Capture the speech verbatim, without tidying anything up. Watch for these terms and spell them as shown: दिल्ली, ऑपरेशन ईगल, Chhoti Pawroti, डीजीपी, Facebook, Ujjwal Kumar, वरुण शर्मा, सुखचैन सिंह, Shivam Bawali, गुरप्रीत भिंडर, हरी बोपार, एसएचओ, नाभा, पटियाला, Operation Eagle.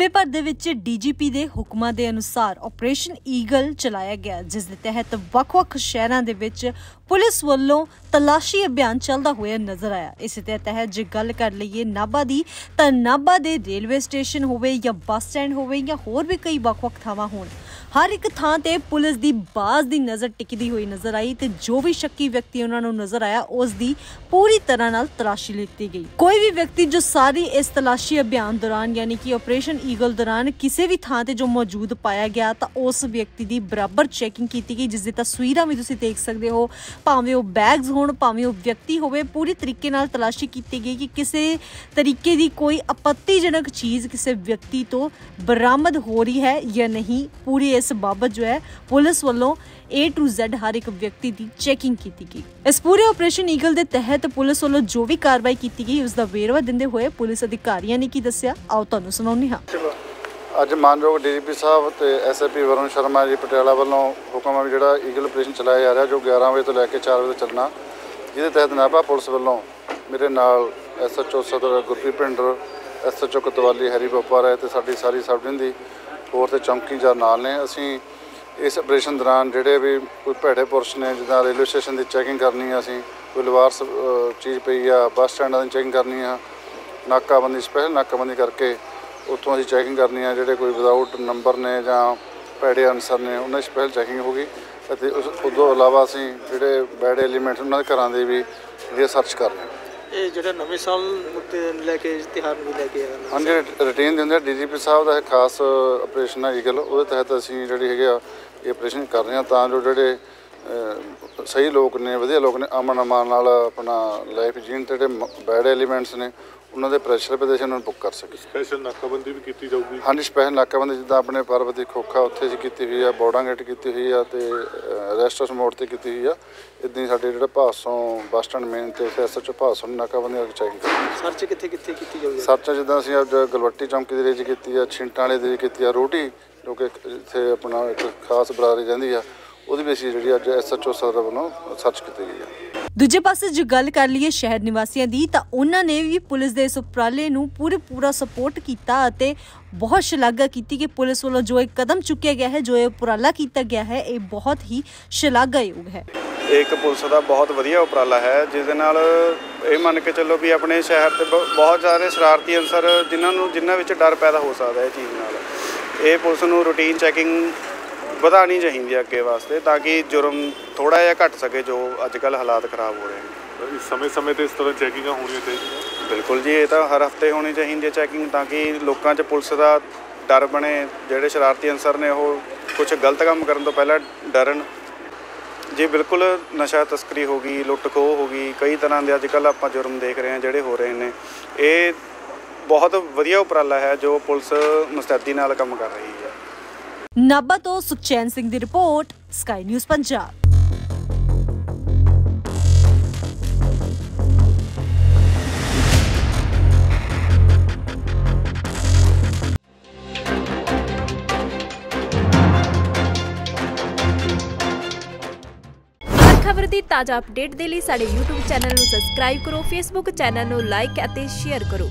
सूबे भर दे विच डीजीपी दे हुक्मां दे अनुसार ऑपरेशन ईगल चलाया गया, जिस दे तहत वख-वख शहरां दे विच पुलिस वालों तलाशी अभियान चलदा होया नजर आया। इस दे तहत जे गल कर लईए नाभा दी तां नाभा दे रेलवे स्टेशन होवे या बस स्टैंड होवे या होर भी कई वख-वख थावां होण, हर एक थां ते पुलिस दी बाज दी नज़र टिकदी होई नजर आई ते जो भी शक्की व्यक्ति उन्हां नूं नजर आया उस दी पूरी तरह नाल तलाशी लीती गई। कोई भी व्यक्ति जो सारी इस तलाशी अभियान दौरान यानी कि ऑपरेशन ईगल दौरान किसी भी थां ते जो मौजूद पाया गया तो उस व्यक्ति दी बराबर चेकिंग की गई, जिसकी तस्वीरां भी तुसीं देख सकते हो। भावें वह बैग्स होण भावें वह व्यक्ति होवे, पूरी तरीके नाल तलाशी की गई कि किसी तरीके की कोई आपत्तिजनक चीज़ किसी व्यक्ति तो बरामद हो रही है या नहीं। पूरी इस बाबत जो है पुलिस वालों ए टू जेड हर एक व्यक्ति की चेकिंग की गई। इस पूरे ऑपरेशन ईगल के तहत पुलिस वालों जो भी कार्रवाई की गई उसका वेरवा देंदे हुए पुलिस अधिकारियों ने की दस्या, आओ तुहानूं सुणाउने हां। अज मानयोग डीजीपी साहब ते एसएपी वरुण शर्मा जी पटियाला वालों हुक्म है जिहड़ा ईगल ऑपरेशन चलाया जा रहा जो ग्यारह बजे तो लैके चार बजे चलना, जिहदे तहत नाभा पुलिस वालों मेरे नाल एसएचओ सदर गुरप्रीत भिंडर, एसएचओ कोतवाली हरी बोपार है, साडी सारी सब डी होर चौकीदार नाल ने। असीं इस ऑपरेशन दौरान जिहड़े भी कोई भैड़े पुरुष ने जिद्दां रेलवे स्टेशन की चैकिंग करनी, असीं कोई लवारस चीज़ पई आ बस स्टैंडा की चैकिंग करनी आ, नाकाबंदी स्पैशल नाकाबंदी करके उत्तों असीं चैकिंग करनी आ। जिहड़े कोई विदाउट नंबर ने जां भैड़े अनसर ने उन्हां स्पैशल चैकिंग होगी। उस उदों इलावा असीं जिहड़े बैड एलीमेंट उन्हां दे घरां दे भी जिहड़े सर्च करने। ਇਹ ਜਿਹੜਾ ਨਵੇਂ ਸਾਲ ਮੁੱਤੇ ਲੈ ਕੇ ਤਿਹਾਰ ਨੂੰ ਲੈ ਕੇ ਆਉਂਦਾ ਹਾਂਜੀ ਰੁਟੀਨ ਦੇ ਅੰਦਰ ਡੀਜੀਪੀ ਸਾਹਿਬ ਦਾ ਇਹ ਖਾਸ ਆਪਰੇਸ਼ਨ ਹੈ ਈਗਲ, ਉਹਦੇ ਤਹਿਤ ਅਸੀਂ ਜਿਹੜੀ ਹੈਗੇ ਆ ਇਹ ਆਪਰੇਸ਼ਨ ਕਰ ਰਹੇ ਹਾਂ ਤਾਂ ਜੋ ਜਿਹੜੇ ਸਹੀ ਲੋਕ ਨੇ ਵਧੀਆ ਲੋਕ ਨੇ ਅਮਨ ਅਮਾਨ ਨਾਲ ਆਪਣਾ ਲਾਈਫ ਜੀਣ ਤੇ ਜਿਹੜੇ ਬੈਡ ਐਲੀਮੈਂਟਸ ਨੇ ਉਹਨਾਂ ਦੇ ਪ੍ਰੈਸ਼ਰ ਪ੍ਰਦੇਸ਼ ਨੂੰ ਬੁੱਕ ਕਰ ਸਕੀ। ਸਪੈਸ਼ਲ ਨਾਕਾਬੰਦੀ ਵੀ ਕੀਤੀ ਜਾਊਗੀ ਹਾਂਜੀ ਸਪੈਸ਼ਲ ਨਾਕਾਬੰਦੀ ਜਿੱਦਾਂ ਆਪਣੇ ਪਰਬਤੀ ਖੋਖਾ ਉੱਥੇ ਜੀ ਕੀਤੀ ਹੋਈ ਆ, ਬੋਰਡਾਂ ਗੇਟ ਕੀਤੀ ਹੋਈ ਆ ਤੇ ਰੈਸਟੋਰੈਂਟ ਮੋੜ ਤੇ ਕੀਤੀ ਹੋਈ ਆ। ਇੱਦਾਂ ਸਾਡੇ ਜਿਹੜਾ ਭਾਸੋਂ ਬੱਸ ਸਟੈਂਡ ਮੇਨ ਤੇ ਉੱਥੇ ਐਸਐਚਓ ਭਾਸੋਂ ਨਾਕਾਬੰਦੀ ਚੈਕਿੰਗ ਕੀਤੀ। ਸਰਚ ਕਿੱਥੇ ਕਿੱਥੇ ਕੀਤੀ ਜਾਊਗੀ? ਸਰਚ ਜਿੱਦਾਂ ਅਸੀਂ ਅੱਜ ਗਲਵੱਟੀ ਚੌਂਕੀ ਦੇ ਵਿੱਚ ਕੀਤੀ ਆ, ਛਿੰਟਾਂ ਵਾਲੇ ਦੇ ਕੀਤੀ ਆ, ਰੋਟੀ ਜੋ ਕਿ ਇੱਥੇ ਆਪਣਾ ਇੱਕ ਖਾਸ ਬਰਾਦਰੀ ਰਹਿੰਦੀ ਆ ਉਹਦੀ ਵੀ ਅਸੀਂ ਜਿਹੜੀ ਅੱਜ ਐਸਐਚਓ ਸਦਰ ਵੱਲੋਂ ਸਰਚ ਕੀਤੀ ਗਈ ਆ। दूजे पासे जो गल कर लीए शहर निवासियों की तो उन्होंने भी पुलिस के इस उपराले नूं पूरे पूरा सपोर्ट किया, बहुत शलाघा की कि पुलिस वालों जो एक कदम चुकया गया है, जो ये उपराला किया गया है, ये बहुत ही शलाघायोग है। एक पुलिस का बहुत वधिया उपराला है जिसदे नाल ये मन के चलो भी अपने शहर ते बहुत सारे शरारती अंसर जिन्होंने जिन्होंने डर पैदा हो सकता है इस चीज़ नाल, ये पुलिस नूं रूटीन चैकिंग ਵਧਾਉਣੀ ਚਾਹੀਦੀ ਹੈ ਅੱਗੇ ਵਾਸਤੇ ਤਾਂ ਕਿ ਜੁਰਮ ਥੋੜਾ ਜਿਹਾ ਘੱਟ ਸਕੇ ਜੋ ਅੱਜ ਕੱਲ੍ਹ ਹਾਲਾਤ ਖਰਾਬ ਹੋ ਰਹੇ ਨੇ। ਸਮੇਂ ਸਮੇਂ 'ਤੇ ਇਸ ਤਰ੍ਹਾਂ ਚੈਕਿੰਗਾਂ ਹੋਣੀਆਂ ਚਾਹੀਦੀਆਂ ਬਿਲਕੁਲ ਜੀ, ਇਹ ਤਾਂ ਹਰ ਹਫ਼ਤੇ ਹੋਣੀ ਚਾਹੀਦੀ ਹੈ ਚੈਕਿੰਗ ਤਾਂ ਕਿ ਲੋਕਾਂ 'ਚ ਪੁਲਿਸ ਦਾ ਡਰ ਬਣੇ, ਜਿਹੜੇ ਸ਼ਰਾਰਤੀ ਅਨਸਰ ਨੇ ਉਹ ਕੁਛ ਗਲਤ ਕੰਮ ਕਰਨ ਤੋਂ ਪਹਿਲਾਂ ਡਰਨ ਜੀ। ਬਿਲਕੁਲ ਨਸ਼ਾ ਤਸਕਰੀ ਹੋ ਗਈ, ਲੁੱਟ ਖੋਹ ਹੋ ਗਈ, ਕਈ ਤਰ੍ਹਾਂ ਦੇ ਅੱਜ ਕੱਲ੍ਹ ਆਪਾਂ ਜੁਰਮ ਦੇਖ ਰਹੇ ਹਾਂ ਜਿਹੜੇ ਹੋ ਰਹੇ ਨੇ। ਇਹ ਬਹੁਤ ਵਧੀਆ ਉਪਰਾਲਾ ਹੈ ਜੋ ਪੁਲਿਸ ਮੁਸਤੈਦੀ ਨਾਲ ਕੰਮ ਕਰ ਰਹੀ ਹੈ। नाभा तो सुखचैन सिंह की रिपोर्ट, स्काई न्यूज़ पंजाब। हर खबर की ताज़ा अपडेट के लिए साडे यूट्यूब चैनल को सबसक्राइब करो, फेसबुक चैनल को लाइक और शेयर करो।